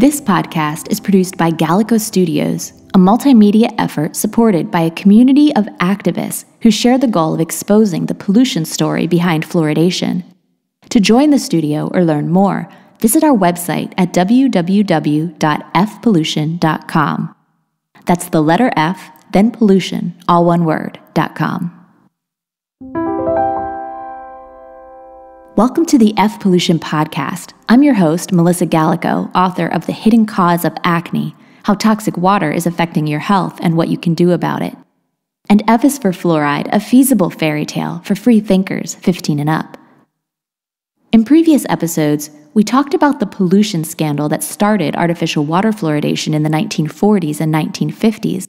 This podcast is produced by Gallico Studios, a multimedia effort supported by a community of activists who share the goal of exposing the pollution story behind fluoridation. To join the studio or learn more, visit our website at www.fpollution.com. That's the letter F, then pollution, all one word, .com. Welcome to the F Pollution Podcast. I'm your host, Melissa Gallico, author of The Hidden Cause of Acne, How Toxic Water is Affecting Your Health and What You Can Do About It. And F is for fluoride, a feasible fairy tale for free thinkers 15 and up. In previous episodes, we talked about the pollution scandal that started artificial water fluoridation in the 1940s and 1950s.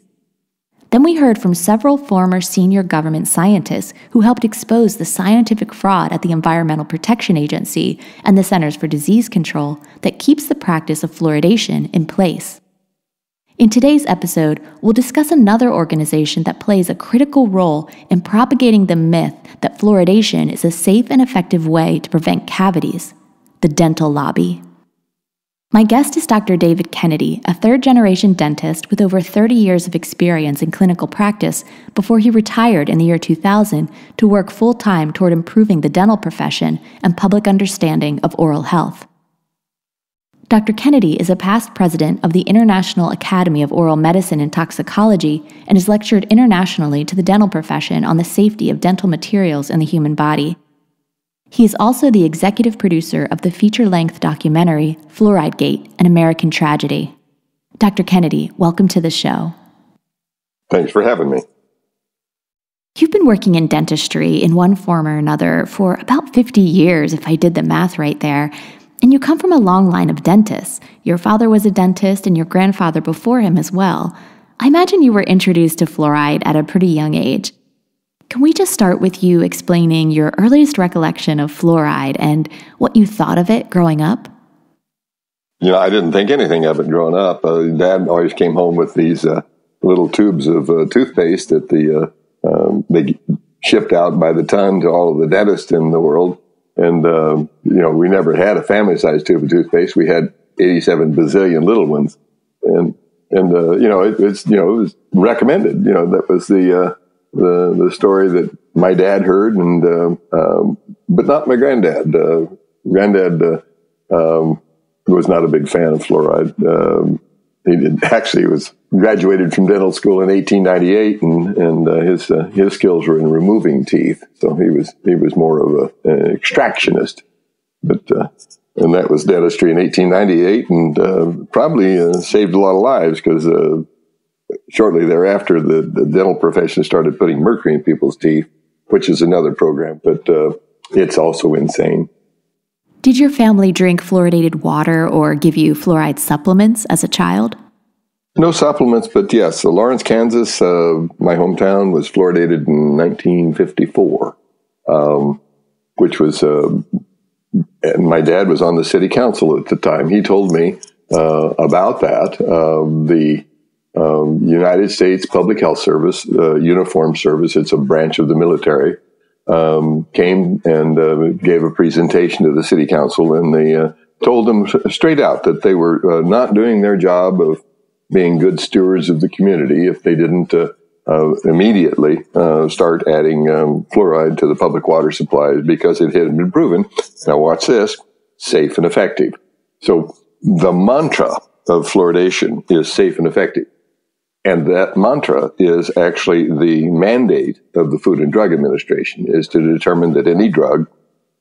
Then we heard from several former senior government scientists who helped expose the scientific fraud at the Environmental Protection Agency and the Centers for Disease Control that keeps the practice of fluoridation in place. In today's episode, we'll discuss another organization that plays a critical role in propagating the myth that fluoridation is a safe and effective way to prevent cavities: the dental lobby. My guest is Dr. David Kennedy, a third-generation dentist with over 30 years of experience in clinical practice before he retired in the year 2000 to work full-time toward improving the dental profession and public understanding of oral health. Dr. Kennedy is a past president of the International Academy of Oral Medicine and Toxicology and has lectured internationally to the dental profession on the safety of dental materials in the human body. He is also the executive producer of the feature-length documentary, FluorideGate: An American Tragedy. Dr. Kennedy, welcome to the show. Thanks for having me. You've been working in dentistry in one form or another for about 50 years, if I did the math right there, and you come from a long line of dentists. Your father was a dentist and your grandfather before him as well. I imagine you were introduced to fluoride at a pretty young age. Can we just start with you explaining your earliest recollection of fluoride and what you thought of it growing up? You know, I didn't think anything of it growing up. Dad always came home with these little tubes of toothpaste that they shipped out by the ton to all of the dentists in the world. And, you know, we never had a family-sized tube of toothpaste. We had 87 bazillion little ones. And you know, it was recommended. You know, that was the story that my dad heard, and but not my granddad. Granddad was not a big fan of fluoride. He was graduated from dental school in 1898, and his skills were in removing teeth. So he was more of an extractionist. But and that was dentistry in 1898, and probably saved a lot of lives because. Shortly thereafter, the dental profession started putting mercury in people's teeth, which is another program, but it's also insane. Did your family drink fluoridated water or give you fluoride supplements as a child? No supplements, but yes. So Lawrence, Kansas, my hometown, was fluoridated in 1954, which was, and my dad was on the city council at the time. He told me about that. The United States Public Health Service, Uniform Service, it's a branch of the military, came and gave a presentation to the city council, and they told them straight out that they were not doing their job of being good stewards of the community if they didn't immediately start adding fluoride to the public water supplies, because it had been proven, now watch this, safe and effective. So the mantra of fluoridation is safe and effective. And that mantra is actually the mandate of the Food and Drug Administration, is to determine that any drug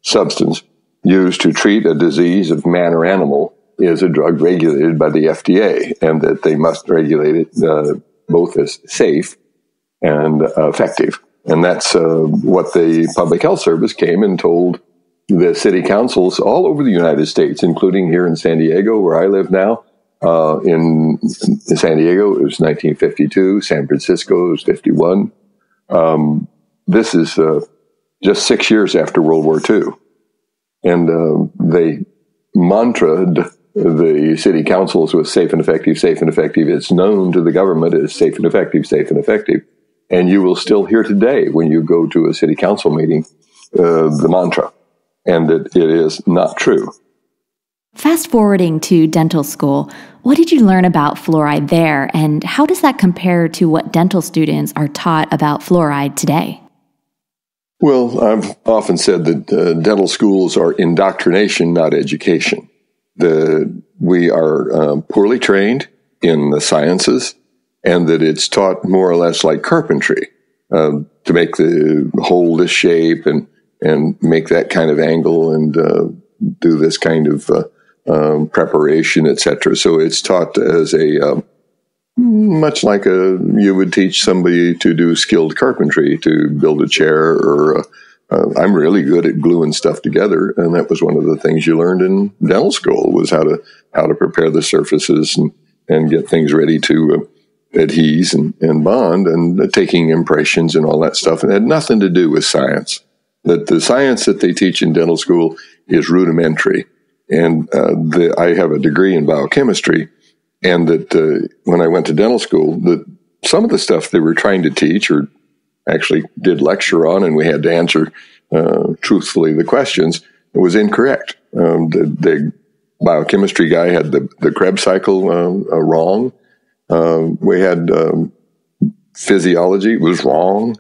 substance used to treat a disease of man or animal is a drug regulated by the FDA, and that they must regulate it both as safe and effective. And that's what the Public Health Service came and told the city councils all over the United States, including here in San Diego, where I live now. In San Diego, it was 1952. San Francisco, it was 51. This is just 6 years after World War II. And they mantraed the city councils with safe and effective, safe and effective. It's known to the government as safe and effective, safe and effective. And you will still hear today when you go to a city council meeting the mantra, and that it is not true. Fast forwarding to dental school, what did you learn about fluoride there, and how does that compare to what dental students are taught about fluoride today? Well, I've often said that dental schools are indoctrination, not education. We are poorly trained in the sciences, and that it's taught more or less like carpentry, to make the hole this shape and make that kind of angle and do this kind of preparation, etc. So it's taught as a much like you would teach somebody to do skilled carpentry, to build a chair, or I'm really good at gluing stuff together, and that was one of the things you learned in dental school, was how to prepare the surfaces and get things ready to adhese and bond, and taking impressions and all that stuff, and it had nothing to do with science. That the science that they teach in dental school is rudimentary, and I have a degree in biochemistry. And that when I went to dental school, that some of the stuff they were trying to teach or actually did lecture on, and we had to answer truthfully the questions, it was incorrect. The biochemistry guy had the Krebs cycle wrong. We had physiology was wrong.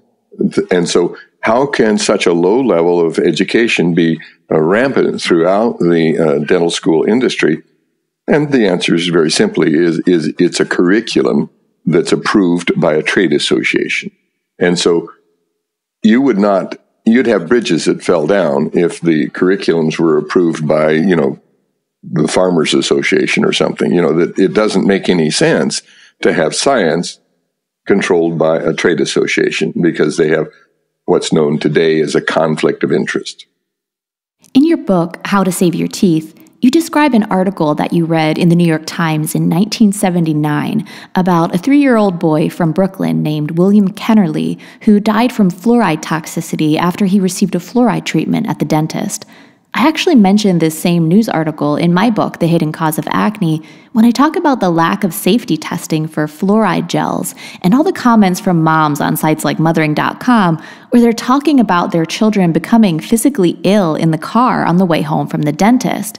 And so how can such a low level of education be rampant throughout the dental school industry? And the answer is very simply is it's a curriculum that's approved by a trade association. And so you'd have bridges that fell down if the curriculums were approved by, the Farmers Association or something, that it doesn't make any sense to have science controlled by a trade association, because they have what's known today as a conflict of interest. In your book, How to Save Your Teeth, you describe an article that you read in the New York Times in 1979 about a 3-year-old boy from Brooklyn named William Kennerly, who died from fluoride toxicity after he received a fluoride treatment at the dentist. I actually mentioned this same news article in my book, The Hidden Cause of Acne, when I talk about the lack of safety testing for fluoride gels and all the comments from moms on sites like mothering.com, where they're talking about their children becoming physically ill in the car on the way home from the dentist.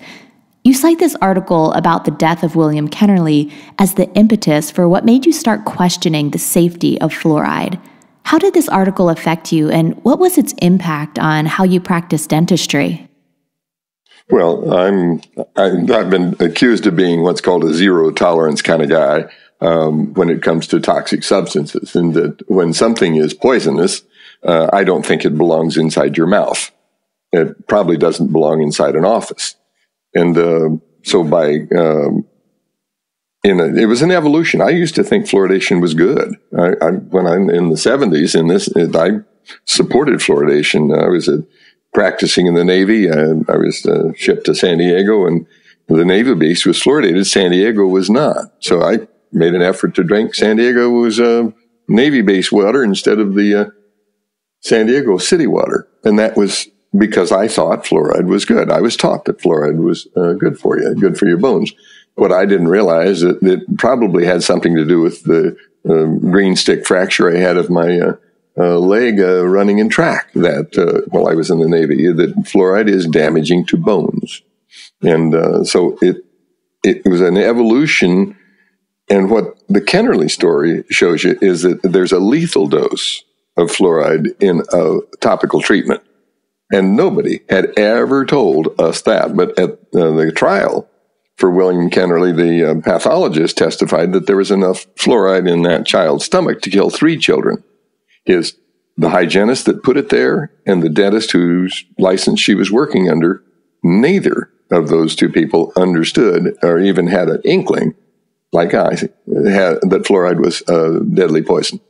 You cite this article about the death of William Kennerly as the impetus for what made you start questioning the safety of fluoride. How did this article affect you, and what was its impact on how you practice dentistry? Well, I've been accused of being what's called a zero-tolerance kind of guy when it comes to toxic substances, and that when something is poisonous, I don't think it belongs inside your mouth. It probably doesn't belong inside an office. And so it was an evolution. I used to think fluoridation was good. When I'm in the 70s, I supported fluoridation. I was practicing in the Navy. I was shipped to San Diego, and the Navy base was fluoridated. San Diego was not. So I made an effort to drink San Diego's Navy base water instead of the San Diego city water. And that was because I thought fluoride was good. I was taught that fluoride was good for you, good for your bones. What I didn't realize that it probably had something to do with the green stick fracture I had of my leg running in track while I was in the Navy, that fluoride is damaging to bones. And so it was an evolution. And what the Kennerly story shows you is that there's a lethal dose of fluoride in a topical treatment. And nobody had ever told us that. But at the trial for William Kennerly, the pathologist testified that there was enough fluoride in that child's stomach to kill 3 children. The hygienist that put it there and the dentist whose license she was working under, neither of those 2 people understood or even had an inkling, like I had, that fluoride was a deadly poison.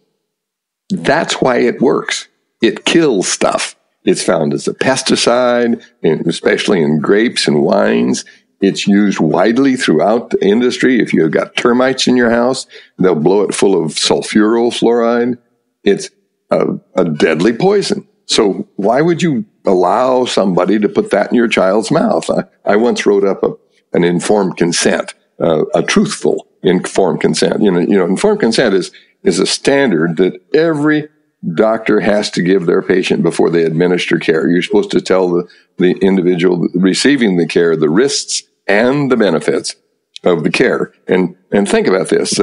That's why it works. It kills stuff. It's found as a pesticide, especially in grapes and wines. It's used widely throughout the industry. If you've got termites in your house, they'll blow it full of sulfuryl fluoride. It's a deadly poison. So why would you allow somebody to put that in your child's mouth? I once wrote up an informed consent, a truthful informed consent. Informed consent is a standard that every doctor has to give their patient before they administer care. You're supposed to tell the individual receiving the care the risks and the benefits of the care. And think about this.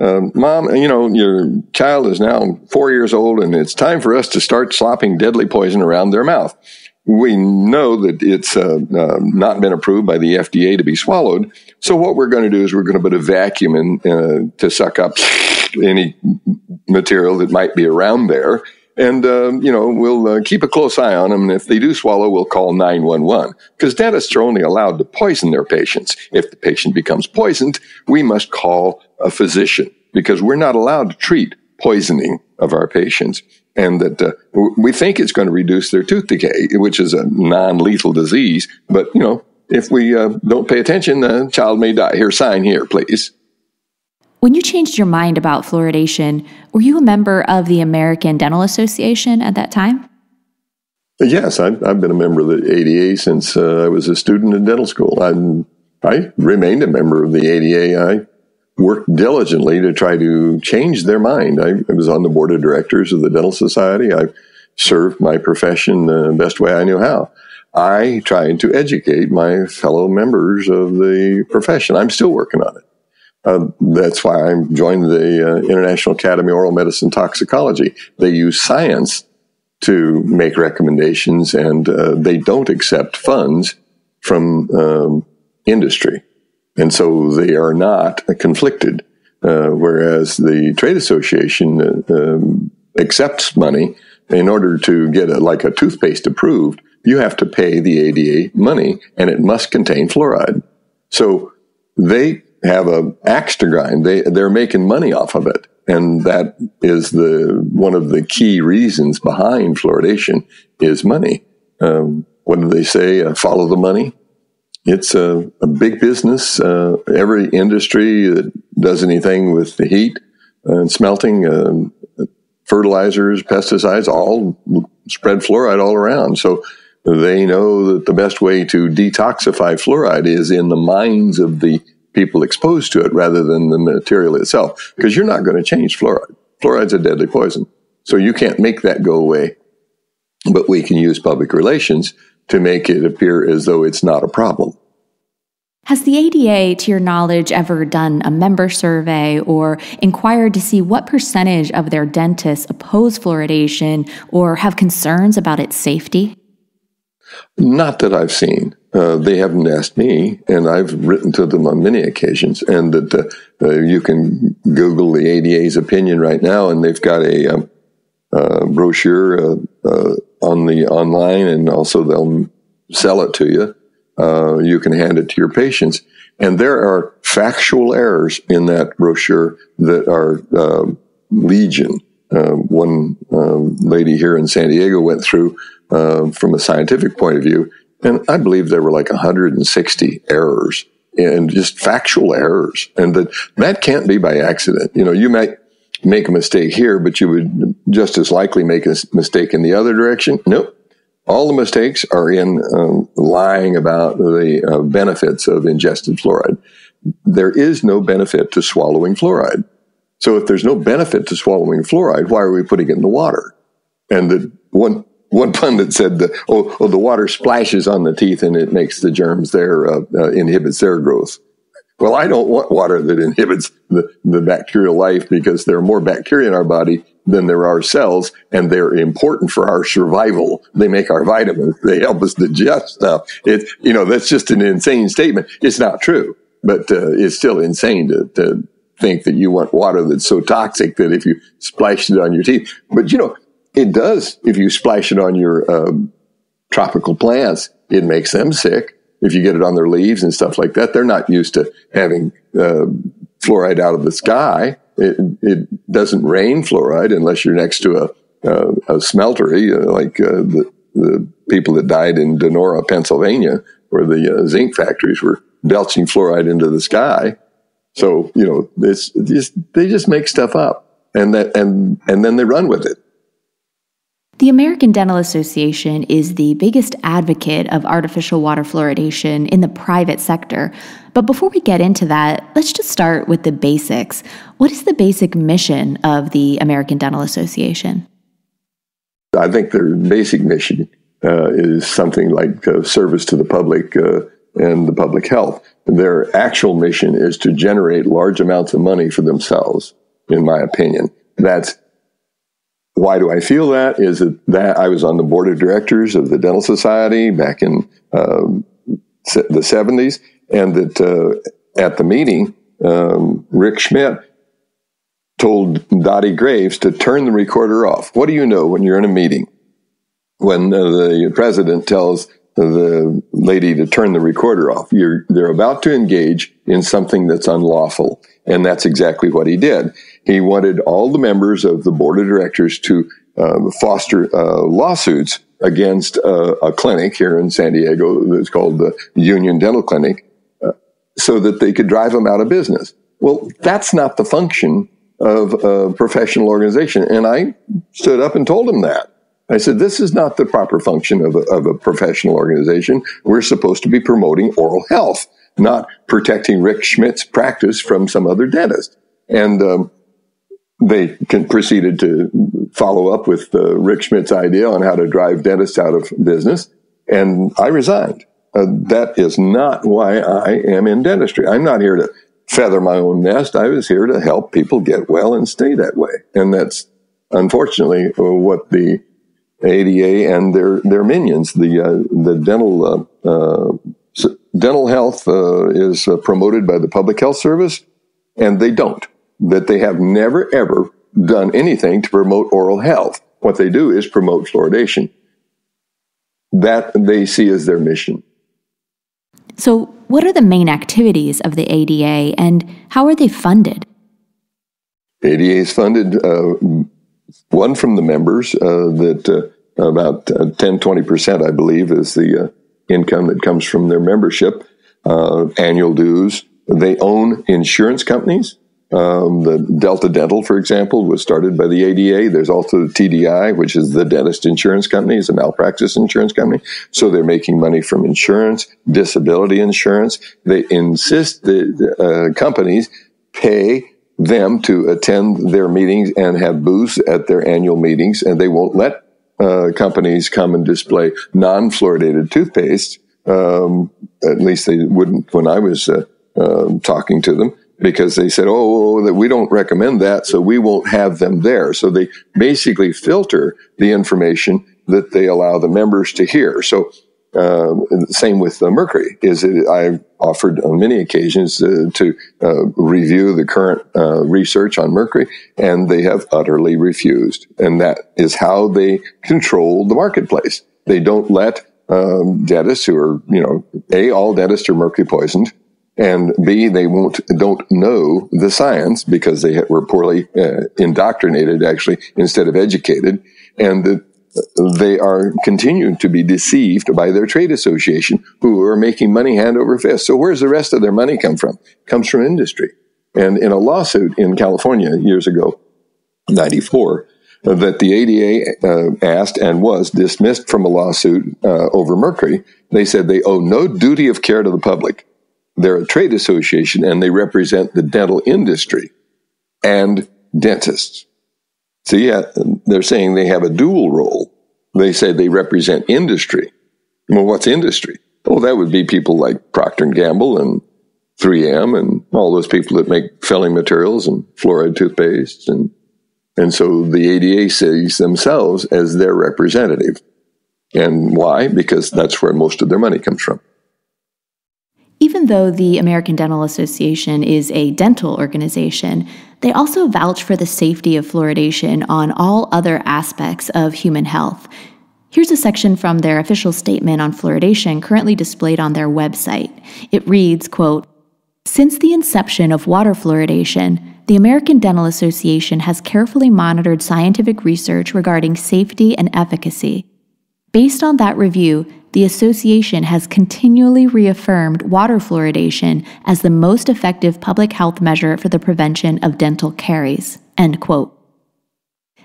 Mom, you know, your child is now 4 years old, and it's time for us to start slopping deadly poison around their mouth. We know that it's not been approved by the FDA to be swallowed. So what we're going to do is we're going to put a vacuum in to suck up any material that might be around there. And, you know, we'll keep a close eye on them. And if they do swallow, we'll call 911. Because dentists are only allowed to poison their patients. If the patient becomes poisoned, we must call a physician because we're not allowed to treat poisoning of our patients. And that we think it's going to reduce their tooth decay, which is a non-lethal disease. But, you know, if we don't pay attention, the child may die. Here, sign here, please. When you changed your mind about fluoridation, were you a member of the American Dental Association at that time? Yes, I've been a member of the ADA since I was a student in dental school. I remained a member of the ADA. I worked diligently to try to change their mind. I was on the board of directors of the Dental Society. I served my profession the best way I knew how. I tried to educate my fellow members of the profession. I'm still working on it. That's why I joined the International Academy of Oral Medicine and Toxicology. They use science to make recommendations, and they don't accept funds from industry. And so they are not conflicted, whereas the trade association accepts money. In order to get a toothpaste approved, you have to pay the ADA money, and it must contain fluoride. So they have an axe to grind. They're making money off of it, and that is one of the key reasons behind fluoridation is money. What do they say? Follow the money. It's a big business. Every industry that does anything with the heat and smelting, fertilizers, pesticides, all spread fluoride all around. So they know that the best way to detoxify fluoride is in the minds of the people exposed to it rather than the material itself, because you're not going to change fluoride. Fluoride's a deadly poison. So you can't make that go away. But we can use public relations to make it appear as though it's not a problem. Has the ADA, to your knowledge, ever done a member survey or inquired to see what percentage of their dentists oppose fluoridation or have concerns about its safety? Not that I've seen. They haven't asked me, and I've written to them on many occasions, and that you can Google the ADA's opinion right now, and they've got a brochure on the online, and also they'll sell it to you. You can hand it to your patients. And there are factual errors in that brochure that are legion. One lady here in San Diego went through from a scientific point of view, and I believe there were 160 errors, and just factual errors. And that can't be by accident. You know, you might make a mistake here, but you would just as likely make a mistake in the other direction. Nope. All the mistakes are in lying about the benefits of ingested fluoride. There is no benefit to swallowing fluoride. So if there's no benefit to swallowing fluoride, why are we putting it in the water? And the one pundit said, the water splashes on the teeth and it makes the germs there, inhibits their growth. Well, I don't want water that inhibits the bacterial life, because there are more bacteria in our body than there are cells, and they're important for our survival. They make our vitamins. They help us digest stuff. That's just an insane statement. It's not true, but it's still insane to think that you want water that's so toxic that if you splash it on your teeth. But, it does. If you splash it on your tropical plants, it makes them sick. If you get it on their leaves and stuff like that, they're not used to having fluoride out of the sky. It doesn't rain fluoride unless you're next to a smeltery, like the people that died in Donora, Pennsylvania, where the zinc factories were belching fluoride into the sky. So it's just, they just make stuff up, and then they run with it. The American Dental Association is the biggest advocate of artificial water fluoridation in the private sector. But before we get into that, let's just start with the basics. What is the basic mission of the American Dental Association? I think their basic mission is something like service to the public, and the public health. Their actual mission is to generate large amounts of money for themselves, in my opinion. That's why do I feel that? Is it that I was on the board of directors of the Dental Society back in the 70s, and that at the meeting, Rick Schmidt told Dottie Graves to turn the recorder off. What do you know when you're in a meeting? When the president tells the lady to turn the recorder off, they're about to engage in something that's unlawful. And that's exactly what he did. He wanted all the members of the board of directors to foster lawsuits against a clinic here in San Diego that's called the Union Dental Clinic, so that they could drive them out of business. Well, that's not the function of a professional organization. And I stood up and told him that. I said, this is not the proper function of a professional organization. We're supposed to be promoting oral health, not protecting Rick Schmidt's practice from some other dentist. And they proceeded to follow up with Rick Schmidt's idea on how to drive dentists out of business, and I resigned. That is not why I am in dentistry. I'm not here to feather my own nest. I was here to help people get well and stay that way. And that's, unfortunately, what the ADA and their minions, the dental health is promoted by the Public Health Service, and they don't. That they have never, ever done anything to promote oral health. What they do is promote fluoridation. That they see as their mission. So what are the main activities of the ADA, and how are they funded? ADA is funded, one from the members, that about 10-20%, I believe, is the income that comes from their membership, annual dues. They own insurance companies. The Delta Dental, for example, was started by the ADA. There's also the TDI, which is the dentist insurance company. It's a malpractice insurance company. So they're making money from insurance, disability insurance. They insist that companies pay them to attend their meetings and have booths at their annual meetings, and they won't let companies come and display non-fluoridated toothpaste. At least they wouldn't when I was talking to them, because they said, that we don't recommend that, so we won't have them there. So they basically filter the information that they allow the members to hear. So same with the mercury. I've offered on many occasions to review the current research on mercury, and they have utterly refused. And that is how they control the marketplace. They don't let dentists who are, all dentists are mercury poisoned, and B, they don't know the science because they were poorly indoctrinated, actually, instead of educated, and that they are continuing to be deceived by their trade association, who are making money hand over fist. So where's the rest of their money come from? It comes from industry. And in a lawsuit in California years ago, 94, that the ADA asked and was dismissed from a lawsuit over mercury, they said they owe no duty of care to the public. They're a trade association, and they represent the dental industry and dentists. So yeah, they're saying they have a dual role. They say they represent industry. Well, what's industry? Oh, that would be people like Procter & Gamble and 3M and all those people that make filling materials and fluoride toothpaste. And so the ADA sees themselves as their representative. And why? Because that's where most of their money comes from. Even though the American Dental Association is a dental organization, they also vouch for the safety of fluoridation on all other aspects of human health. Here's a section from their official statement on fluoridation currently displayed on their website. It reads, quote, "Since the inception of water fluoridation, the American Dental Association has carefully monitored scientific research regarding safety and efficacy. Based on that review, the association has continually reaffirmed water fluoridation as the most effective public health measure for the prevention of dental caries." End quote.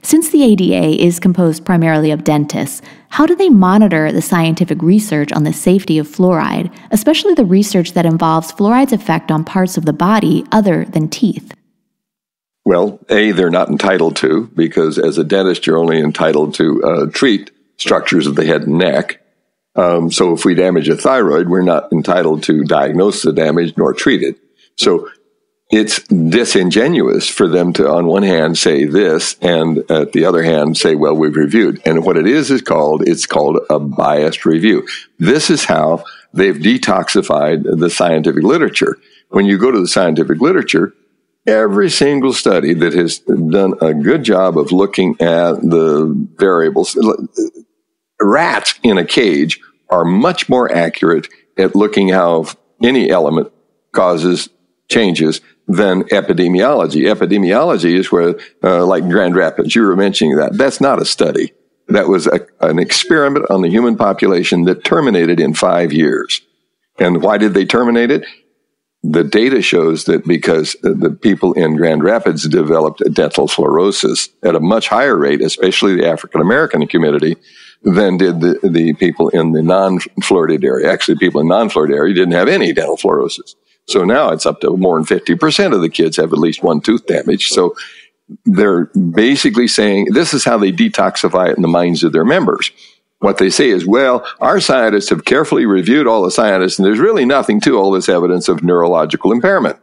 Since the ADA is composed primarily of dentists, how do they monitor the scientific research on the safety of fluoride, especially the research that involves fluoride's effect on parts of the body other than teeth? Well, A, they're not entitled to, because as a dentist, you're only entitled to treat structures of the head and neck. So if we damage a thyroid, we're not entitled to diagnose the damage nor treat it. So it's disingenuous for them to, on one hand, say this, and at the other hand, say, well, we've reviewed. And what it is called, it's called a biased review. This is how they've detoxified the scientific literature. When you go to the scientific literature, every single study that has done a good job of looking at the variables, rats in a cage are much more accurate at looking how any element causes changes than epidemiology. Epidemiology is where, like Grand Rapids, you were mentioning that. That's not a study. That was an experiment on the human population that terminated in 5 years. And why did they terminate it? The data shows that because the people in Grand Rapids developed dental fluorosis at a much higher rate, especially the African-American community, than did the people in the non-fluoridated area. Actually, people in non-fluoridated area didn't have any dental fluorosis. So now it's up to more than 50% of the kids have at least one tooth damage. So they're basically saying this is how they detoxify it in the minds of their members. What they say is, well, our scientists have carefully reviewed all the scientists, and there's really nothing to all this evidence of neurological impairment.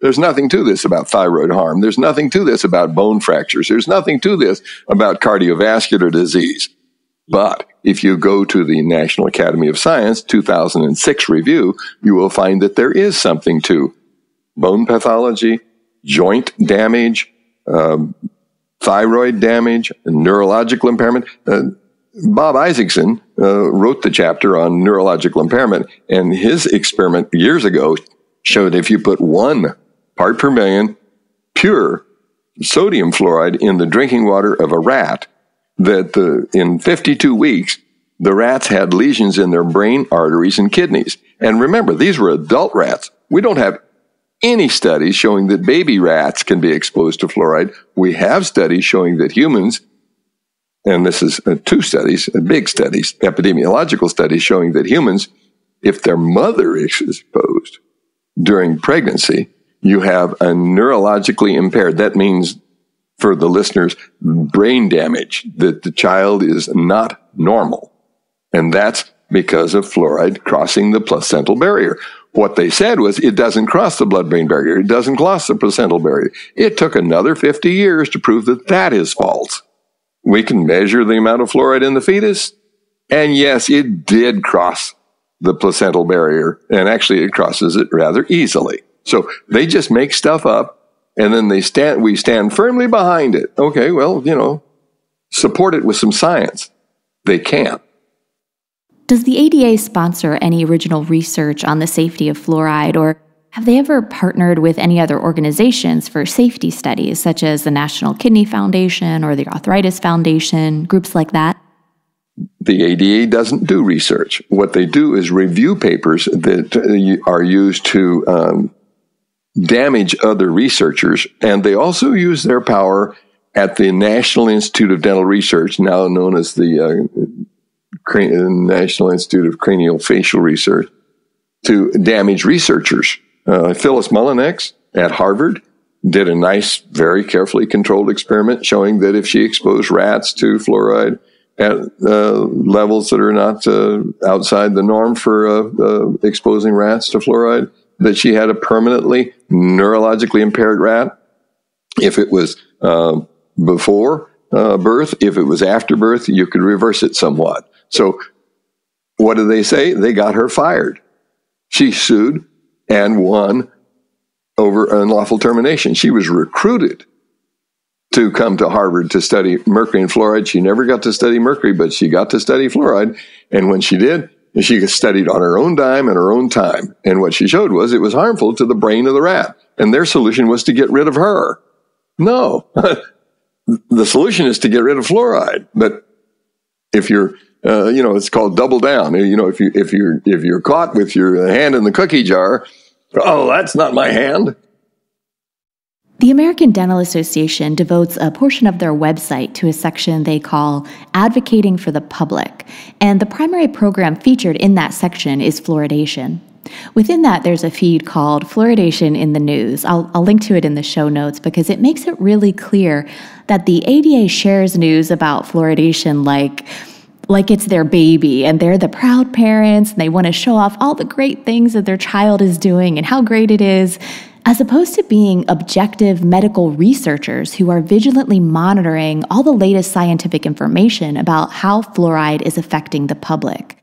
There's nothing to this about thyroid harm. There's nothing to this about bone fractures. There's nothing to this about cardiovascular disease. But if you go to the National Academy of Science 2006 review, you will find that there is something to bone pathology, joint damage, thyroid damage, neurological impairment. Bob Isaacson wrote the chapter on neurological impairment, and his experiment years ago showed if you put 1 part per million pure sodium fluoride in the drinking water of a rat, that in 52 weeks, the rats had lesions in their brain, arteries, and kidneys. And remember, these were adult rats. We don't have any studies showing that baby rats can be exposed to fluoride. We have studies showing that humans, and this is 2 studies, big studies, epidemiological studies showing that humans, if their mother is exposed during pregnancy, you have a neurologically impaired. That means, for the listeners, brain damage, that the child is not normal. And that's because of fluoride crossing the placental barrier. What they said was it doesn't cross the blood-brain barrier. It doesn't cross the placental barrier. It took another 50 years to prove that that is false. We can measure the amount of fluoride in the fetus. And yes, it did cross the placental barrier. And actually, it crosses it rather easily. So they just make stuff up. And then we stand firmly behind it. Okay, well, support it with some science. They can't. Does the ADA sponsor any original research on the safety of fluoride, or have they ever partnered with any other organizations for safety studies, such as the National Kidney Foundation or the Arthritis Foundation, groups like that? The ADA doesn't do research. What they do is review papers that are used to damage other researchers, and they also use their power at the National Institute of Dental Research, now known as the National Institute of Craniofacial Research, to damage researchers. Phyllis Mullinex at Harvard did a nice, very carefully controlled experiment showing that if she exposed rats to fluoride at levels that are not outside the norm for exposing rats to fluoride, that she had a permanently neurologically impaired rat. If it was before birth, if it was after birth, you could reverse it somewhat. So what do they say? They got her fired. She sued and won over unlawful termination. She was recruited to come to Harvard to study mercury and fluoride. She never got to study mercury, but she got to study fluoride. And when she did, she studied on her own dime and her own time. And what she showed was it was harmful to the brain of the rat. And their solution was to get rid of her. No. The solution is to get rid of fluoride. But if you're, it's called double down. If you're caught with your hand in the cookie jar, oh, that's not my hand. The American Dental Association devotes a portion of their website to a section they call Advocating for the Public, and the primary program featured in that section is fluoridation. Within that, there's a feed called Fluoridation in the News. I'll link to it in the show notes because it makes it really clear that the ADA shares news about fluoridation like like it's their baby and they're the proud parents and they want to show off all the great things that their child is doing and how great it is, as opposed to being objective medical researchers who are vigilantly monitoring all the latest scientific information about how fluoride is affecting the public.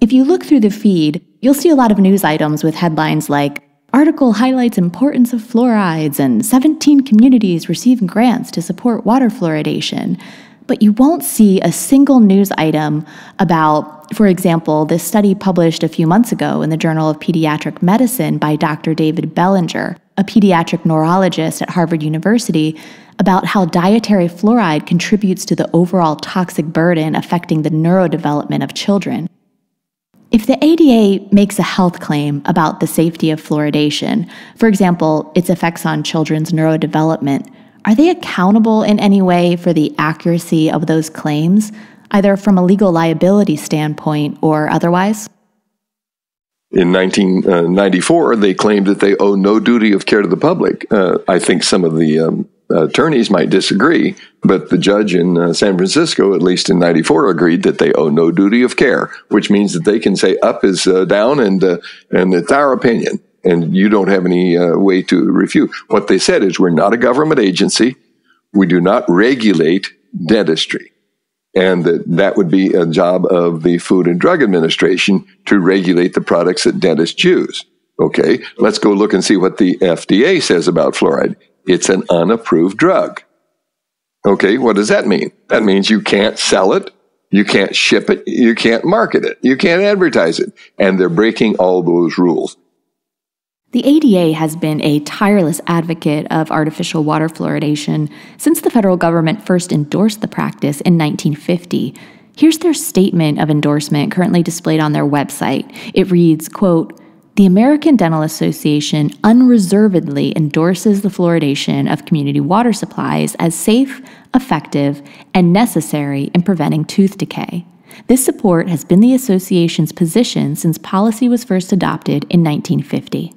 If you look through the feed, you'll see a lot of news items with headlines like, "Article highlights importance of fluorides" and 17 communities receive grants to support water fluoridation. But you won't see a single news item about, for example, this study published a few months ago in the Journal of Pediatric Medicine by Dr. David Bellinger, a pediatric neurologist at Harvard University, about how dietary fluoride contributes to the overall toxic burden affecting the neurodevelopment of children. If the ADA makes a health claim about the safety of fluoridation, for example, its effects on children's neurodevelopment, are they accountable in any way for the accuracy of those claims, either from a legal liability standpoint or otherwise? In 1994, they claimed that they owe no duty of care to the public. I think some of the attorneys might disagree, but the judge in San Francisco, at least in 94, agreed that they owe no duty of care, which means that they can say up is down and it's our opinion. And you don't have any way to refute. What they said is, we're not a government agency. We do not regulate dentistry. And that would be a job of the Food and Drug Administration to regulate the products that dentists use. Okay, let's go look and see what the FDA says about fluoride. It's an unapproved drug. Okay, what does that mean? That means you can't sell it. You can't ship it. You can't market it. You can't advertise it. And they're breaking all those rules. The ADA has been a tireless advocate of artificial water fluoridation since the federal government first endorsed the practice in 1950. Here's their statement of endorsement currently displayed on their website. It reads, quote, "The American Dental Association unreservedly endorses the fluoridation of community water supplies as safe, effective, and necessary in preventing tooth decay. This support has been the association's position since policy was first adopted in 1950.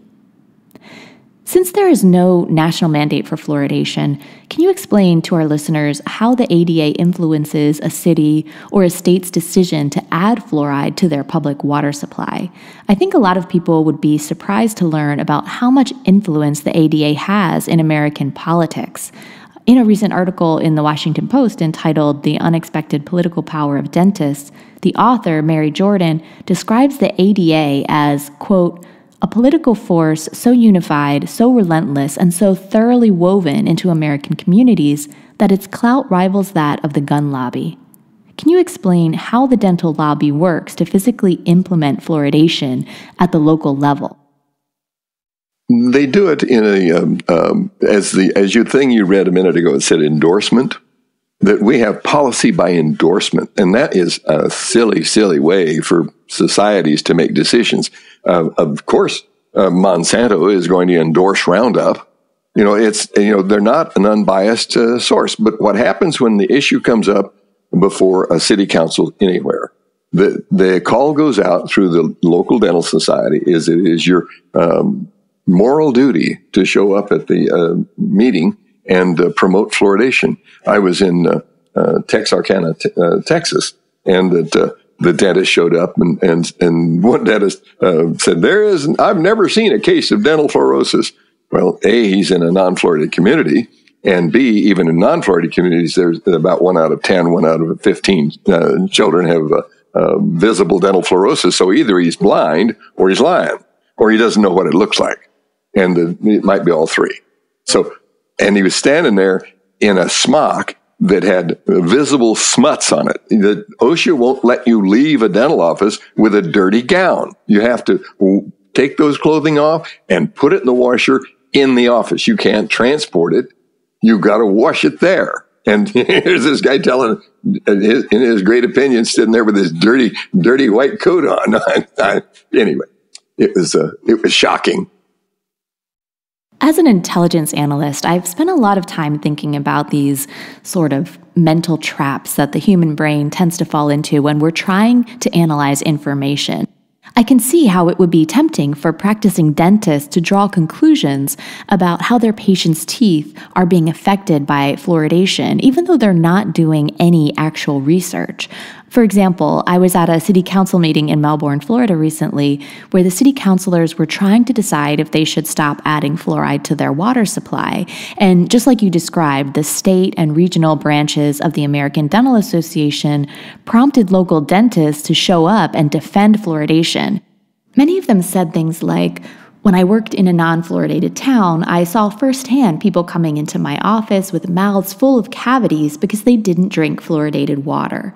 Since there is no national mandate for fluoridation, can you explain to our listeners how the ADA influences a city or a state's decision to add fluoride to their public water supply? I think a lot of people would be surprised to learn about how much influence the ADA has in American politics. In a recent article in the Washington Post entitled "The Unexpected Political Power of Dentists," the author, Mary Jordan, describes the ADA as, quote, "a political force so unified, so relentless, and so thoroughly woven into American communities that its clout rivals that of the gun lobby." Can you explain how the dental lobby works to physically implement fluoridation at the local level? They do it in a, as your thing you read a minute ago, it said endorsement, that we have policy by endorsement. And that is a silly, silly way for societies to make decisions. Of course, Monsanto is going to endorse Roundup. You know, it's, you know, they're not an unbiased source. But what happens when the issue comes up before a city council anywhere? The call goes out through the local dental society is it is your moral duty to show up at the meeting and promote fluoridation. I was in Texarkana, Texas, and the dentist showed up, and one dentist said, I've never seen a case of dental fluorosis. Well, A, he's in a non-fluoridated community, and B, even in non-fluoridated communities, there's about 1 out of 10, 1 out of 15 children have visible dental fluorosis. So either he's blind, or he's lying, or he doesn't know what it looks like, and it might be all three. So, and he was standing there in a smock that had visible smuts on it. The OSHA won't let you leave a dental office with a dirty gown. You have to take those clothing off and put it in the washer in the office. You can't transport it. You've got to wash it there. And here's this guy telling, in his great opinion, sitting there with his dirty, dirty white coat on. Anyway, it was shocking. As an intelligence analyst, I've spent a lot of time thinking about these sort of mental traps that the human brain tends to fall into when we're trying to analyze information. I can see how it would be tempting for practicing dentists to draw conclusions about how their patients' teeth are being affected by fluoridation, even though they're not doing any actual research. For example, I was at a city council meeting in Melbourne, Florida recently, where the city councilors were trying to decide if they should stop adding fluoride to their water supply. And just like you described, the state and regional branches of the American Dental Association prompted local dentists to show up and defend fluoridation. Many of them said things like, "When I worked in a non-fluoridated town, I saw firsthand people coming into my office with mouths full of cavities because they didn't drink fluoridated water."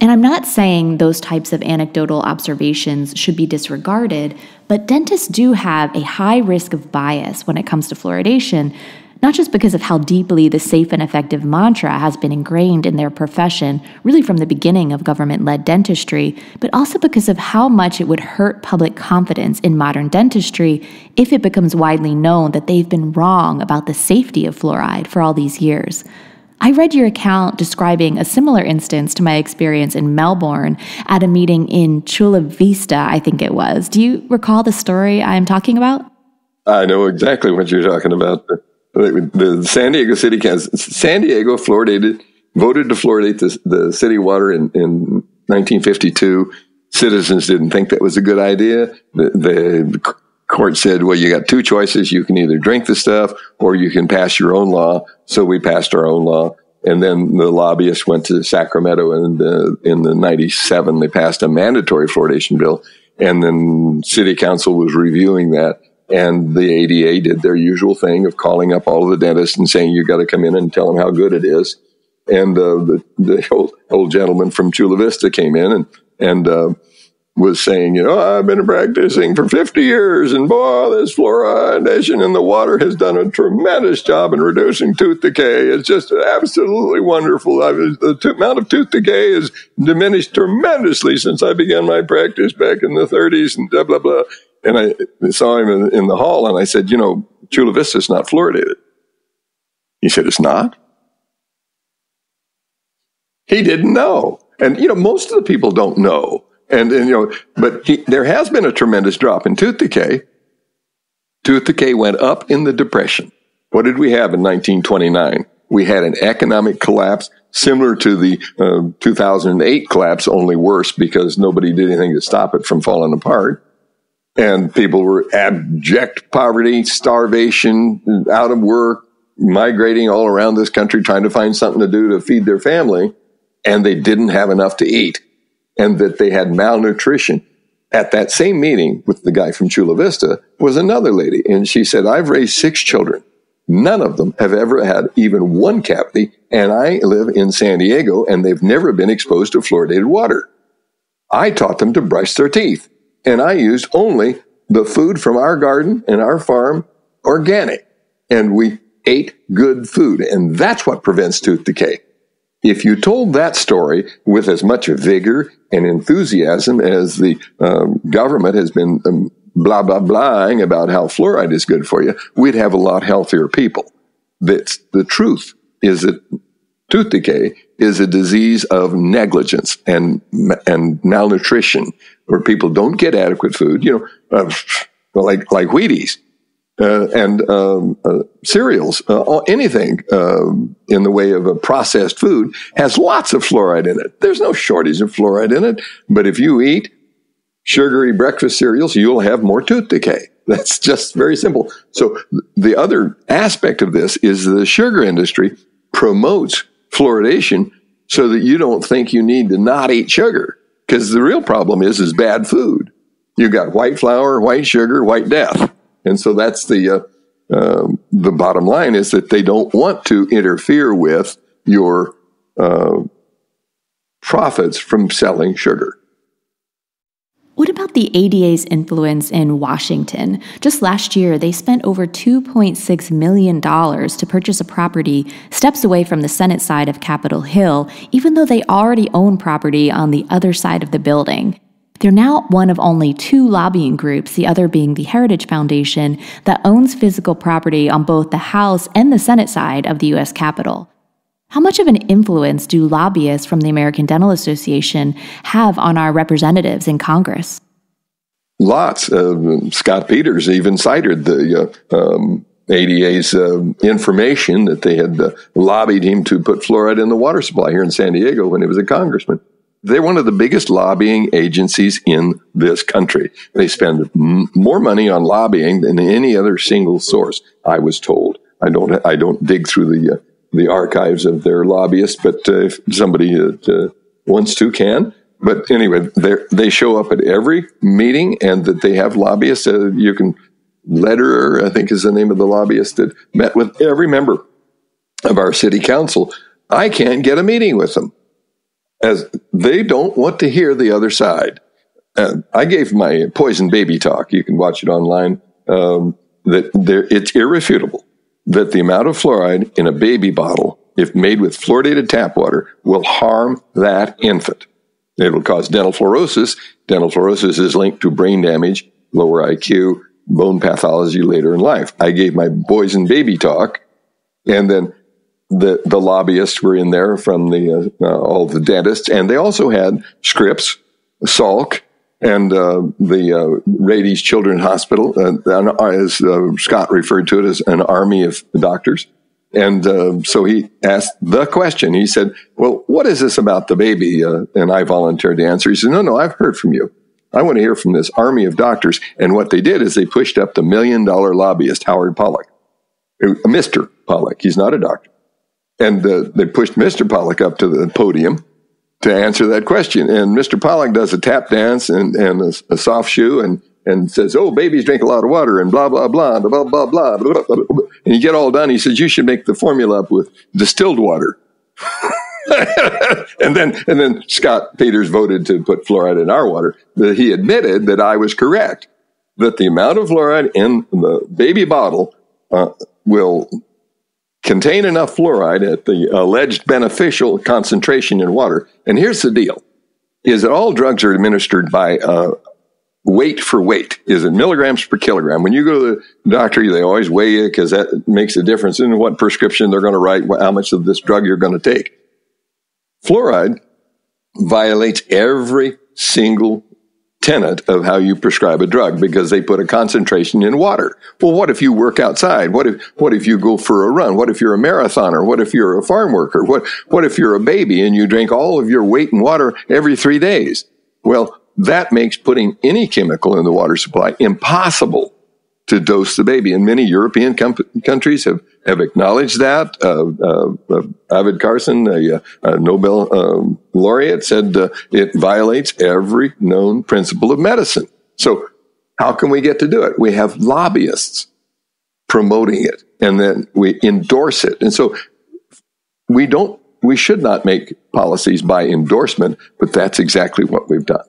And I'm not saying those types of anecdotal observations should be disregarded, but dentists do have a high risk of bias when it comes to fluoridation, not just because of how deeply the safe and effective mantra has been ingrained in their profession, really from the beginning of government-led dentistry, but also because of how much it would hurt public confidence in modern dentistry if it becomes widely known that they've been wrong about the safety of fluoride for all these years. I read your account describing a similar instance to my experience in Melbourne at a meeting in Chula Vista, I think it was. Do you recall the story I'm talking about? I know exactly what you're talking about. The San Diego City Council, San Diego fluoridated, voted to fluoridate the city water in 1952. Citizens didn't think that was a good idea. The court said, well, you got two choices. You can either drink the stuff or you can pass your own law. So we passed our own law. And then the lobbyists went to Sacramento and in the 97, they passed a mandatory fluoridation bill. And then city council was reviewing that. And the ADA did their usual thing of calling up all of the dentists and saying, you got to come in and tell them how good it is. And the old gentleman from Chula Vista came in and was saying, you know, I've been practicing for 50 years, and boy, this fluoridation in the water has done a tremendous job in reducing tooth decay. It's just absolutely wonderful. The amount of tooth decay has diminished tremendously since I began my practice back in the 30s and blah, blah, blah. And I saw him in the hall, and I said, you know, Chula Vista's not fluoridated. He said, it's not? He didn't know. And, you know, most of the people don't know. And you know, but there has been a tremendous drop in tooth decay. Tooth decay went up in the Depression. What did we have in 1929? We had an economic collapse similar to the 2008 collapse, only worse because nobody did anything to stop it from falling apart. And people were abject poverty, starvation, out of work, migrating all around this country, trying to find something to do to feed their family. And they didn't have enough to eat, and that they had malnutrition. At that same meeting with the guy from Chula Vista was another lady. And she said, I've raised 6 children. None of them have ever had even one cavity. And I live in San Diego, and they've never been exposed to fluoridated water. I taught them to brush their teeth. And I used only the food from our garden and our farm, organic. And we ate good food. And that's what prevents tooth decay. If you told that story with as much vigor and enthusiasm as the government has been blah, blah, blahing about how fluoride is good for you, we'd have a lot healthier people. That's the truth, is that tooth decay is a disease of negligence and malnutrition, where people don't get adequate food, you know, like Wheaties and cereals, anything in the way of a processed food has lots of fluoride in it. There's no shortage of fluoride in it. But if you eat sugary breakfast cereals, you'll have more tooth decay. That's just very simple. So the other aspect of this is the sugar industry promotes fluoridation so that you don't think you need to not eat sugar, because the real problem is bad food. You've got white flour, white sugar, white death. And so that's the bottom line, is that they don't want to interfere with your profits from selling sugar. What about the ADA's influence in Washington? Just last year, they spent over $2.6 million to purchase a property steps away from the Senate side of Capitol Hill, even though they already own property on the other side of the building. They're now one of only 2 lobbying groups, the other being the Heritage Foundation, that owns physical property on both the House and the Senate side of the U.S. Capitol. How much of an influence do lobbyists from the American Dental Association have on our representatives in Congress? Lots. Scott Peters even cited the ADA's information that they had lobbied him to put fluoride in the water supply here in San Diego when he was a congressman. They're one of the biggest lobbying agencies in this country. They spend more money on lobbying than any other single source, I was told. I don't dig through the archives of their lobbyists, but if somebody wants to can. But anyway, they show up at every meeting, and that they have lobbyists. You can Lederer, I think, is the name of the lobbyist that met with every member of our city council. I can't get a meeting with them, as they don't want to hear the other side. I gave my poison baby talk. You can watch it online. That it's irrefutable that the amount of fluoride in a baby bottle, if made with fluoridated tap water, will harm that infant. It will cause dental fluorosis. Dental fluorosis is linked to brain damage, lower IQ, bone pathology later in life. I gave my boys and baby talk, and then the lobbyists were in there from the all the dentists, and they also had Scripps, Salk, and the Rady's Children's Hospital, as Scott referred to it, as an army of doctors. And so he asked the question. He said, well, what is this about the baby? And I volunteered to answer. He said, no, I've heard from you. I want to hear from this army of doctors. And what they did is they pushed up the $1 million lobbyist, Howard Pollak, Mr. Pollak. He's not a doctor. And they pushed Mr. Pollak up to the podium to answer that question. And Mr. Pollak does a tap dance and a soft shoe and says, oh, babies drink a lot of water and blah, blah, blah, blah, blah, blah, blah, blah, blah. And you get all done. He says, you should make the formula up with distilled water. and then Scott Peters voted to put fluoride in our water. He admitted that I was correct, that the amount of fluoride in the baby bottle will contain enough fluoride at the alleged beneficial concentration in water. And here's the deal, is that all drugs are administered by weight for weight. Is it milligrams per kilogram? When you go to the doctor, they always weigh you, because that makes a difference in what prescription they're going to write, how much of this drug you're going to take. Fluoride violates every single tenet of how you prescribe a drug, because they put a concentration in water. Well, what if you work outside? What if you go for a run? What if you're a marathoner? What if you're a farm worker? What if you're a baby and you drink all of your weight in water every 3 days? Well, that makes putting any chemical in the water supply impossible to dose the baby. And many European countries have acknowledged that. David Carson, a Nobel laureate, said it violates every known principle of medicine. So how can we get to do it? We have lobbyists promoting it, and then we endorse it. And so we should not make policies by endorsement, but that's exactly what we've done.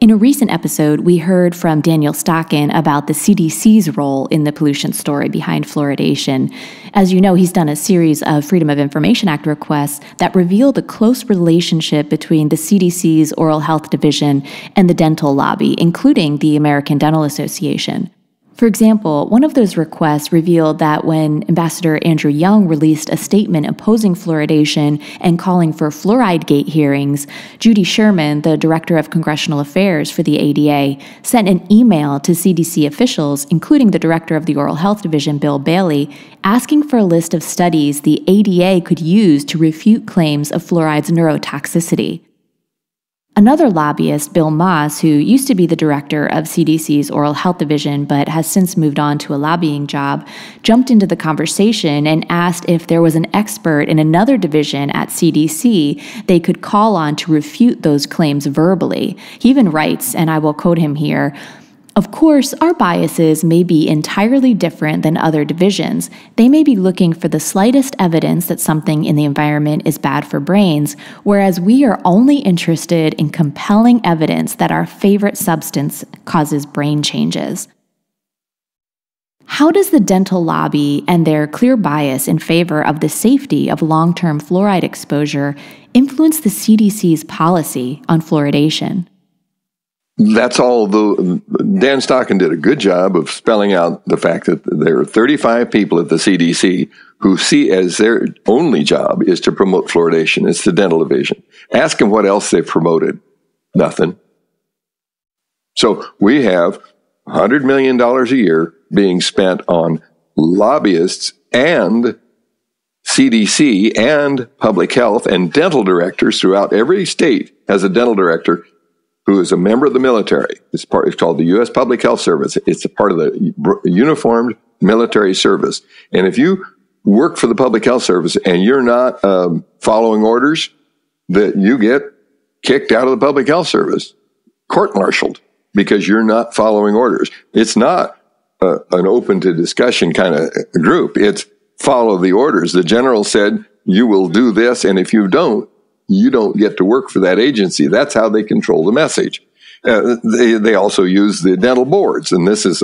In a recent episode, we heard from Daniel Stockin about the CDC's role in the pollution story behind fluoridation. As you know, he's done a series of Freedom of Information Act requests that reveal the close relationship between the CDC's Oral Health Division and the dental lobby, including the American Dental Association. For example, one of those requests revealed that when Ambassador Andrew Young released a statement opposing fluoridation and calling for FluorideGate hearings, Judy Sherman, the Director of Congressional Affairs for the ADA, sent an email to CDC officials, including the Director of the Oral Health Division, Bill Bailey, asking for a list of studies the ADA could use to refute claims of fluoride's neurotoxicity. Another lobbyist, Bill Moss, who used to be the director of CDC's Oral Health Division but has since moved on to a lobbying job, jumped into the conversation and asked if there was an expert in another division at CDC they could call on to refute those claims verbally. He even writes, and I will quote him here, "Of course, our biases may be entirely different than other divisions. They may be looking for the slightest evidence that something in the environment is bad for brains, whereas we are only interested in compelling evidence that our favorite substance causes brain changes." How does the dental lobby and their clear bias in favor of the safety of long-term fluoride exposure influence the CDC's policy on fluoridation? That's all. Dan Stockin did a good job of spelling out the fact that there are 35 people at the CDC who see as their only job is to promote fluoridation. It's the dental division. Ask them what else they've promoted. Nothing. So we have $100 million a year being spent on lobbyists and CDC and public health and dental directors throughout every state has a dental director who is a member of the military. It's called the U.S. Public Health Service. It's a part of the uniformed military service. And if you work for the public health service and you're not following orders, that you get kicked out of the public health service, court-martialed, because you're not following orders. It's not an open to discussion kind of group. It's follow the orders. The general said, you will do this, and if you don't get to work for that agency. That's how they control the message. They also use the dental boards, and this is,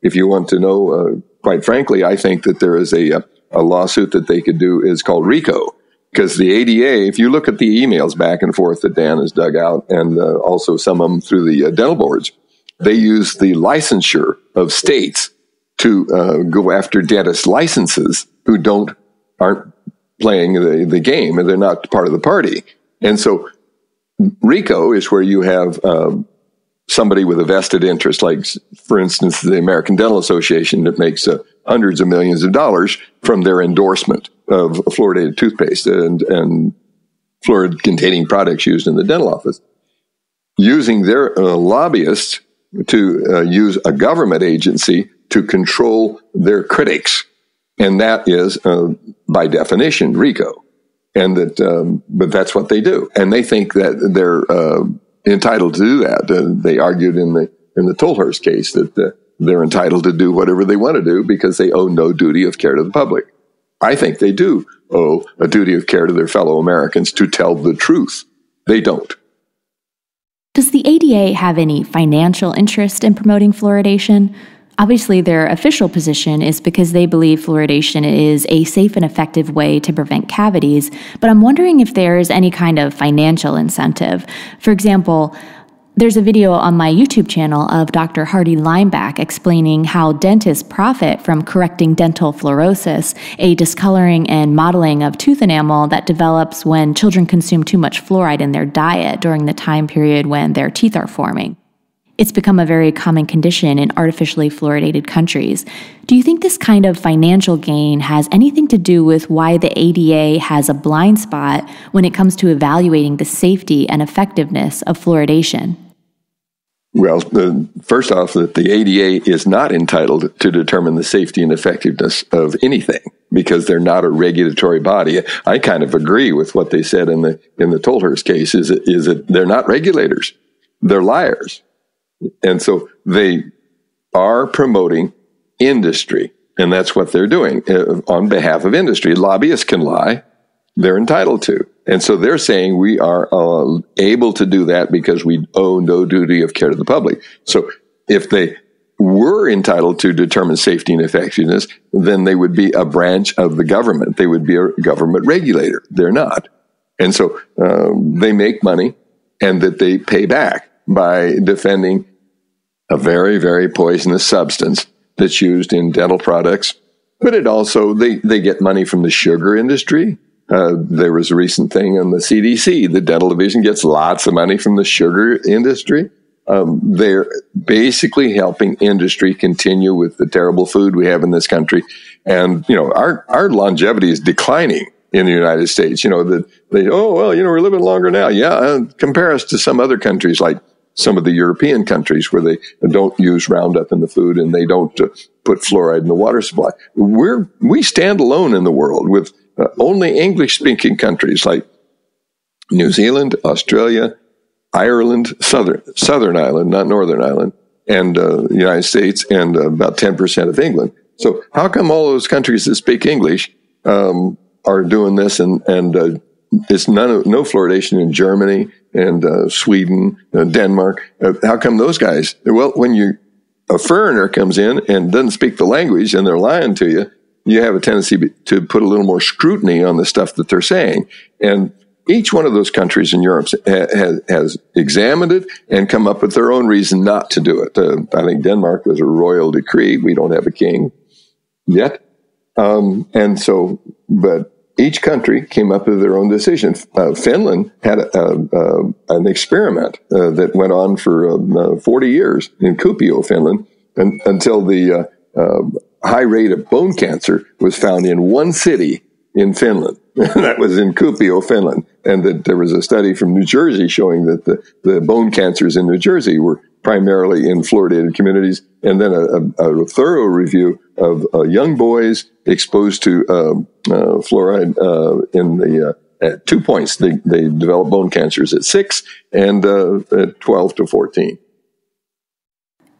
if you want to know, quite frankly, I think that there is a lawsuit that they could do is called RICO, because the ADA, if you look at the emails back and forth that Dan has dug out, and also some of them through the dental boards, they use the licensure of states to go after dentist licenses who aren't playing the game, and they're not part of the party. And so RICO is where you have somebody with a vested interest, like, for instance, the American Dental Association that makes hundreds of millions of dollars from their endorsement of fluoridated toothpaste and fluoride-containing products used in the dental office, using their lobbyists to use a government agency to control their critics. And that is, by definition, RICO. And that, but that's what they do. And they think that they're entitled to do that. They argued in the Tolhurst case that they're entitled to do whatever they want to do because they owe no duty of care to the public. I think they do owe a duty of care to their fellow Americans to tell the truth. They don't. Does the ADA have any financial interest in promoting fluoridation? Obviously, their official position is because they believe fluoridation is a safe and effective way to prevent cavities, but I'm wondering if there is any kind of financial incentive. For example, there's a video on my YouTube channel of Dr. Hardy Limeback explaining how dentists profit from correcting dental fluorosis, a discoloring and modeling of tooth enamel that develops when children consume too much fluoride in their diet during the time period when their teeth are forming. It's become a very common condition in artificially fluoridated countries. Do you think this kind of financial gain has anything to do with why the ADA has a blind spot when it comes to evaluating the safety and effectiveness of fluoridation? Well, first off, that the ADA is not entitled to determine the safety and effectiveness of anything because they're not a regulatory body. I kind of agree with what they said in the Tolhurst case is that they're not regulators. They're liars. And so they are promoting industry, and that's what they're doing on behalf of industry. Lobbyists can lie. They're entitled to. And so they're saying we are able to do that because we owe no duty of care to the public. So if they were entitled to determine safety and effectiveness, then they would be a branch of the government. They would be a government regulator. They're not. And so they make money and that they pay back by defending a very, very poisonous substance that's used in dental products. But it also, they get money from the sugar industry. There was a recent thing on the CDC. The dental division gets lots of money from the sugar industry. They're basically helping industry continue with the terrible food we have in this country. And, you know, our longevity is declining in the United States. You know, we're living longer now. Yeah, compare us to some other countries like some of the European countries where they don't use Roundup in the food and they don't put fluoride in the water supply. We stand alone in the world with only English-speaking countries like New Zealand, Australia, Ireland, Southern Ireland, not Northern Ireland, and the United States, and about 10% of England. So how come all those countries that speak English are doing this and it's no fluoridation in Germany and Sweden, Denmark? How come those guys? Well, when a foreigner comes in and doesn't speak the language and they're lying to you, you have a tendency to put a little more scrutiny on the stuff that they're saying. And each one of those countries in Europe has examined it and come up with their own reason not to do it. I think Denmark was a royal decree. We don't have a king yet. But each country came up with their own decision. Finland had an experiment that went on for 40 years in Kuopio, Finland, until the high rate of bone cancer was found in one city in Finland. That was in Kuopio, Finland. And that there was a study from New Jersey showing that the bone cancers in New Jersey were primarily in fluoridated communities. And then a thorough review of young boys exposed to fluoride in the at 2 points. They develop bone cancers at 6 and at 12 to 14.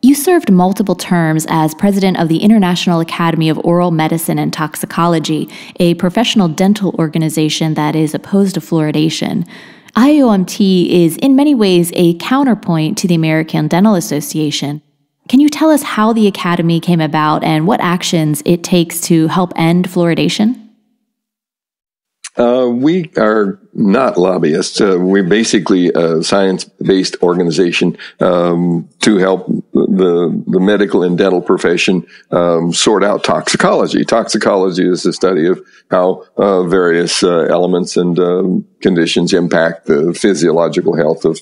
You served multiple terms as president of the International Academy of Oral Medicine and Toxicology, a professional dental organization that is opposed to fluoridation. IOMT is in many ways a counterpoint to the American Dental Association. Can you tell us how the Academy came about and what actions it takes to help end fluoridation? We are not lobbyists. We're basically a science-based organization to help the medical and dental profession sort out toxicology. Toxicology is the study of how various elements and conditions impact the physiological health of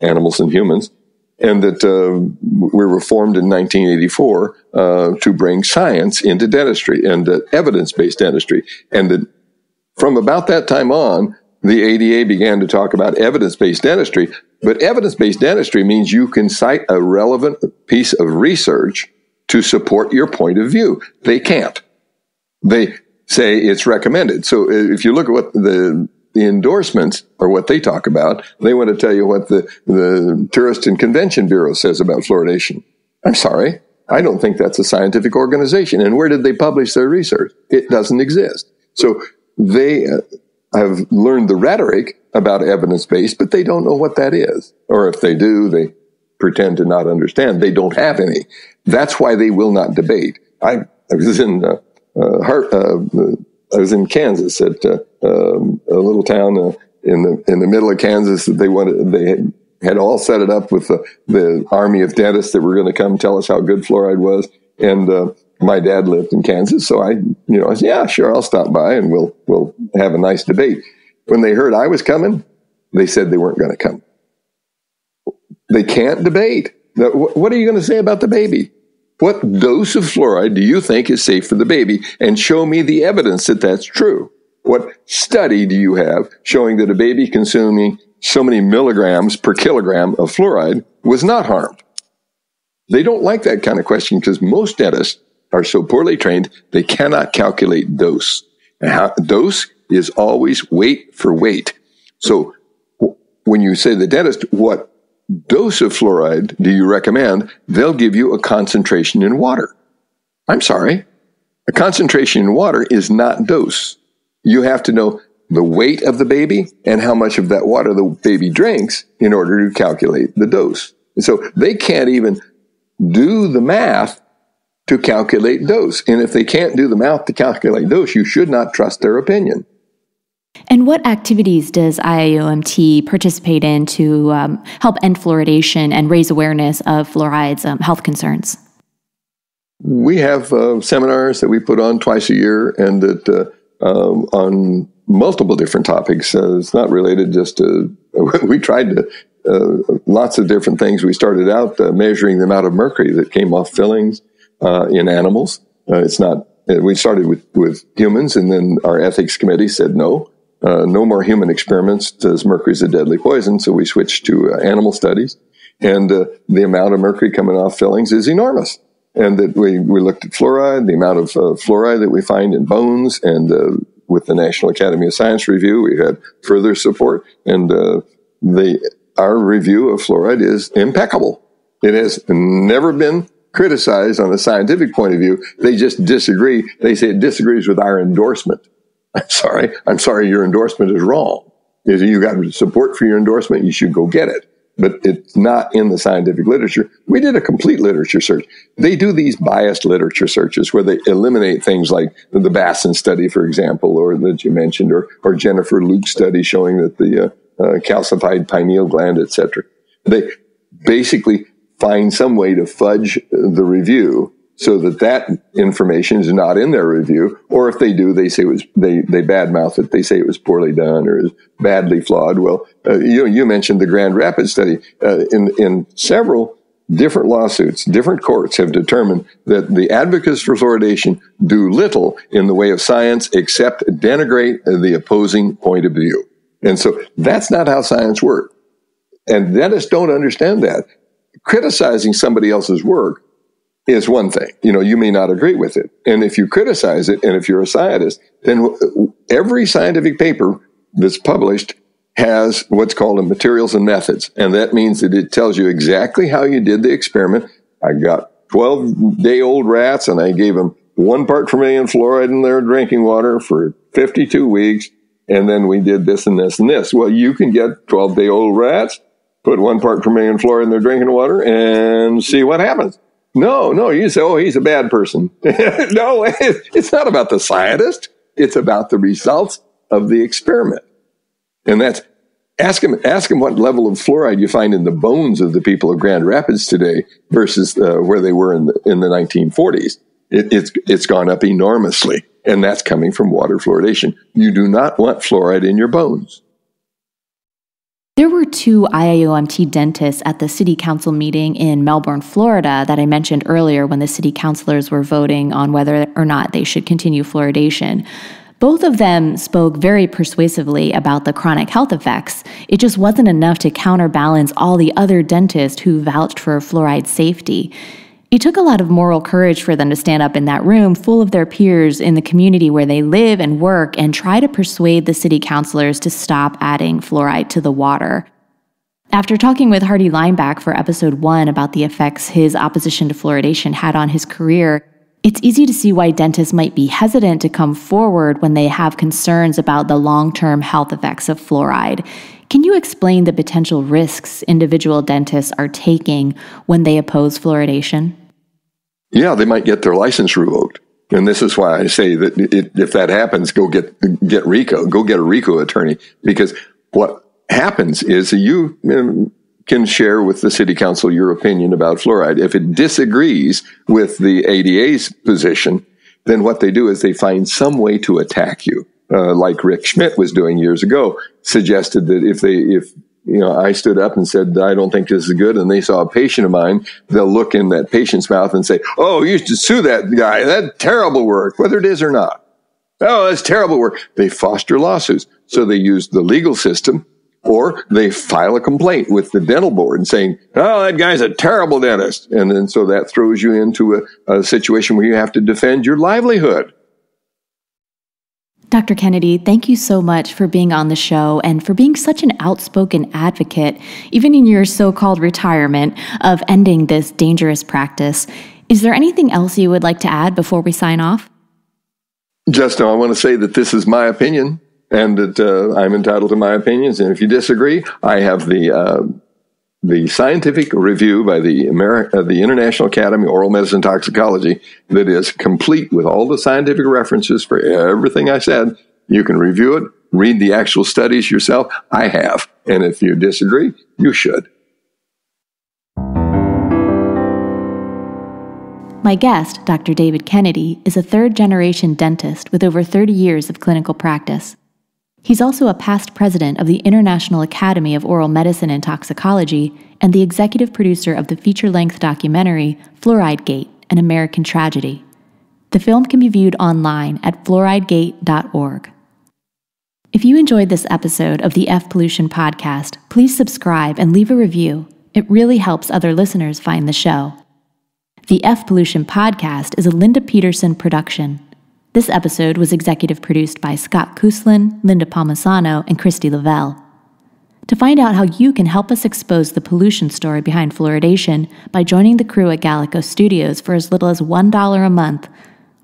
animals and humans. And that we were formed in 1984 to bring science into dentistry and evidence-based dentistry. And that from about that time on, the ADA began to talk about evidence-based dentistry. But evidence-based dentistry means you can cite a relevant piece of research to support your point of view. They can't. They say it's recommended. So if you look at what the endorsements are, what they talk about, they want to tell you what the Tourist and Convention Bureau says about fluoridation. I'm sorry, I don't think that's a scientific organization. And where did they publish their research? It doesn't exist. So they have learned the rhetoric about evidence-based, but they don't know what that is. Or if they do, they pretend to not understand. They don't have any. That's why they will not debate. I was in Kansas at a little town in the middle of Kansas that they had all set it up with the army of dentists that were going to come tell us how good fluoride was. And my dad lived in Kansas, so I said, yeah, sure, I'll stop by and we'll have a nice debate. When they heard I was coming, they said they weren't going to come. They can't debate. What are you going to say about the baby? What dose of fluoride do you think is safe for the baby? And show me the evidence that that's true. What study do you have showing that a baby consuming so many milligrams per kilogram of fluoride was not harmed? They don't like that kind of question because most dentists are so poorly trained, they cannot calculate dose. Dose is always weight for weight. So when you say to the dentist, what dose of fluoride do you recommend? They'll give you a concentration in water. I'm sorry. A concentration in water is not dose. You have to know the weight of the baby and how much of that water the baby drinks in order to calculate the dose. And so they can't even do the math to calculate dose. And if they can't do the math to calculate dose, you should not trust their opinion. And what activities does IAOMT participate in to help end fluoridation and raise awareness of fluoride's health concerns? We have seminars that we put on twice a year and that on multiple different topics. It's not related just to, we tried to lots of different things. We started out measuring the amount of mercury that came off fillings in animals. We started with humans, and then our ethics committee said no more human experiments as mercury is a deadly poison, so we switched to animal studies. And the amount of mercury coming off fillings is enormous. And that we looked at fluoride, the amount of fluoride that we find in bones, and with the National Academy of Science review, we had further support. And our review of fluoride is impeccable. It has never been criticized on a scientific point of view. They just disagree. They say it disagrees with our endorsement. I'm sorry, your endorsement is wrong. If you got support for your endorsement, you should go get it. But it's not in the scientific literature. We did a complete literature search. They do these biased literature searches where they eliminate things like the Bassin study, for example, or that you mentioned, or Jennifer Luke's study showing that the calcified pineal gland, etc. They basically find some way to fudge the review so that information is not in their review, or if they do, they say it was, they badmouth it. They say it was poorly done or is badly flawed. Well, you mentioned the Grand Rapids study. In several different lawsuits, different courts have determined that the advocates for fluoridation do little in the way of science except denigrate the opposing point of view. And so that's not how science works. And dentists don't understand that. Criticizing somebody else's work is one thing. You know, you may not agree with it. And if you criticize it, and if you're a scientist, then every scientific paper that's published has what's called a materials and methods. And that means that it tells you exactly how you did the experiment. I got 12-day-old rats, and I gave them 1 part per million fluoride in their drinking water for 52 weeks. And then we did this and this and this. Well, you can get 12-day-old rats, put 1 part per million fluoride in their drinking water, and see what happens. No, you say, oh, he's a bad person. No, it's not about the scientist. It's about the results of the experiment. And that's, ask him what level of fluoride you find in the bones of the people of Grand Rapids today versus where they were in the 1940s. It's gone up enormously, and that's coming from water fluoridation. You do not want fluoride in your bones. There were 2 IAOMT dentists at the city council meeting in Melbourne, Florida, that I mentioned earlier when the city councilors were voting on whether or not they should continue fluoridation. Both of them spoke very persuasively about the chronic health effects. It just wasn't enough to counterbalance all the other dentists who vouched for fluoride safety. It took a lot of moral courage for them to stand up in that room full of their peers in the community where they live and work and try to persuade the city councilors to stop adding fluoride to the water. After talking with Hardy Limeback for episode 1 about the effects his opposition to fluoridation had on his career, it's easy to see why dentists might be hesitant to come forward when they have concerns about the long-term health effects of fluoride. Can you explain the potential risks individual dentists are taking when they oppose fluoridation? Yeah, they might get their license revoked. And this is why I say that if that happens, go get RICO. Go get a RICO attorney, because what happens is you can share with the city council your opinion about fluoride. If it disagrees with the ADA's position, then what they do is they find some way to attack you, like Rick Schmidt was doing years ago, suggested that if I stood up and said, I don't think this is good, and they saw a patient of mine, they'll look in that patient's mouth and say, oh, you should sue that guy. That terrible work, whether it is or not. Oh, that's terrible work. They foster lawsuits. So they use the legal system, or they file a complaint with the dental board and saying, oh, that guy's a terrible dentist. And then so that throws you into a situation where you have to defend your livelihood. Dr. Kennedy, thank you so much for being on the show and for being such an outspoken advocate, even in your so-called retirement, of ending this dangerous practice. Is there anything else you would like to add before we sign off? Just now, I want to say that this is my opinion, and that I'm entitled to my opinions. And if you disagree, I have the scientific review by the International Academy of Oral Medicine and Toxicology that is complete with all the scientific references for everything I said. You can review it, read the actual studies yourself. I have. And if you disagree, you should. My guest, Dr. David Kennedy, is a third-generation dentist with over 30 years of clinical practice. He's also a past president of the International Academy of Oral Medicine and Toxicology and the executive producer of the feature-length documentary FluorideGate: An American Tragedy. The film can be viewed online at fluoridegate.org. If you enjoyed this episode of the F Pollution Podcast, please subscribe and leave a review. It really helps other listeners find the show. The F Pollution Podcast is a Linda Peterson production. This episode was executive produced by Scott Kuslin, Linda Palmisano, and Christy Lavelle. To find out how you can help us expose the pollution story behind fluoridation by joining the crew at Gallico Studios for as little as $1 a month,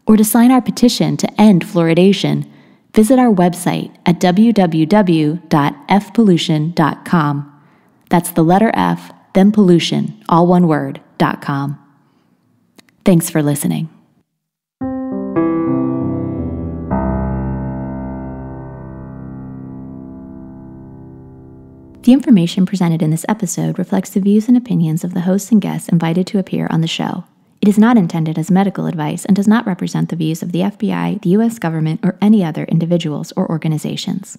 or to sign our petition to end fluoridation, visit our website at www.fpollution.com. That's the letter F, then pollution, all one word, .com. Thanks for listening. The information presented in this episode reflects the views and opinions of the hosts and guests invited to appear on the show. It is not intended as medical advice and does not represent the views of the FBI, the U.S. government, or any other individuals or organizations.